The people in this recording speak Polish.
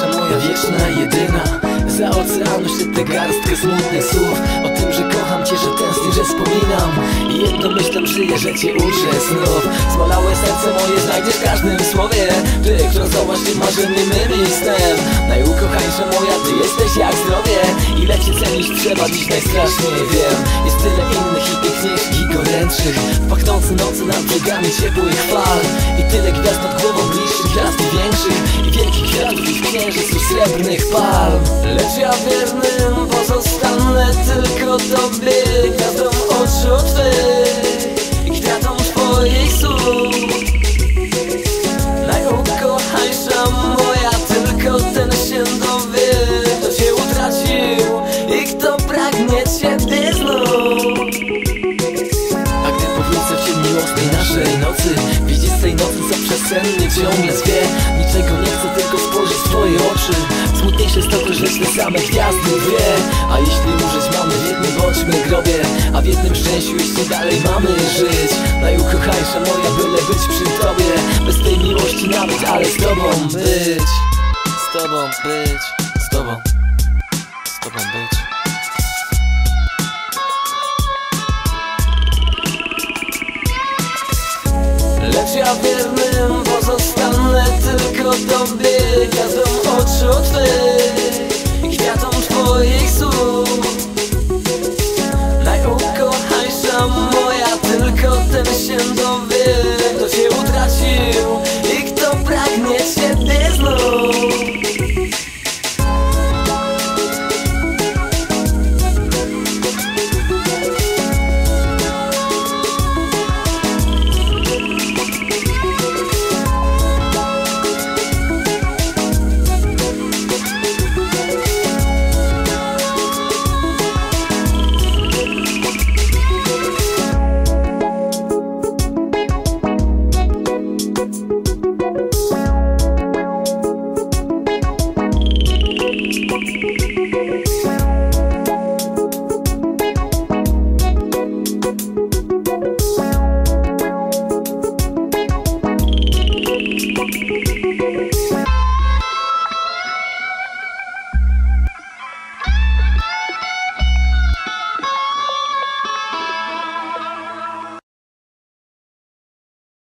nasza moja wieczna jedyna. Za oceanu ślepę garstkę smutnych słów o tym, że kocham cię, że tęsknię, że wspominam. I jedno myślą żyję, że cię uczę znów. Zmalałe serce moje znajdziesz w każdym słowie. Ty, która zdołasz tym marzennym mym listem. Najukochańsza moja, ty jesteś jak zdrowie. Ile cię cenić trzeba, dziś najstraszniej wiem. Jest tyle innych i piękniejszych i gorętszych, w pachnący nocy nad brzegami ciepłych fal. I tyle gwiazd nad głową bliższych, gwiazd i większych, i wielkich gwiazdów i księżyc i srebrnych fal. Lecz ja wiernym pozostanę tylko tobie, gwiazdą oczu twych, gwiazdą twoich słów. Najukochańsza moja, tylko ten się dowie, kto cię utracił i kto pragnie ciebie znów. A gdy powrócę w ciemni miłosnej naszej nocy, widzisz tej nocy co przesennie ciągle zwie. Niczego nie chcę, tylko spojrzeć w twoje oczy. Smutniejsze jest to, że te same gwiazdy dwie. A jeśli umrzeć mamy w jednym bądźmy grobie, a w jednym szczęściu jeśli dalej mamy żyć. Najukochańsza moja, byle być przy tobie, bez tej miłości nawet, ale z tobą być. Z tobą być, z tobą.